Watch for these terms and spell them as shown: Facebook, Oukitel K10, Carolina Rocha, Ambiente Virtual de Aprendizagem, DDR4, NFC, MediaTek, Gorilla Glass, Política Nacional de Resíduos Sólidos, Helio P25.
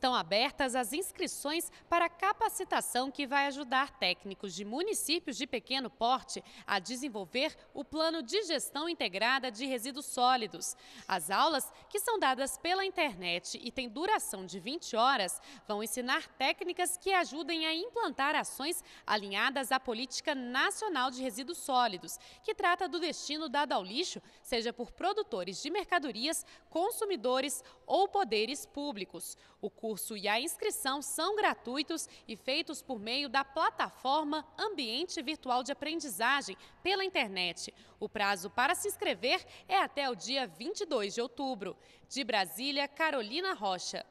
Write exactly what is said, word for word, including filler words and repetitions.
estão abertas as inscrições para capacitação que vai ajudar técnicos de municípios de pequeno porte a desenvolver o plano de gestão integrada de resíduos sólidos. As aulas, que são dadas pela internet e têm duração de vinte horas, vão ensinar técnicas que ajudem a implantar ações alinhadas à Política Nacional de Resíduos Sólidos, que trata do destino dado ao lixo, seja por produtores de mercadorias, consumidores ou poderes públicos. O curso e a inscrição são gratuitos e feitos por meio da plataforma Ambiente Virtual de Aprendizagem pela internet. O prazo para se inscrever é até o dia vinte e dois de outubro. De Brasília, Carolina Rocha.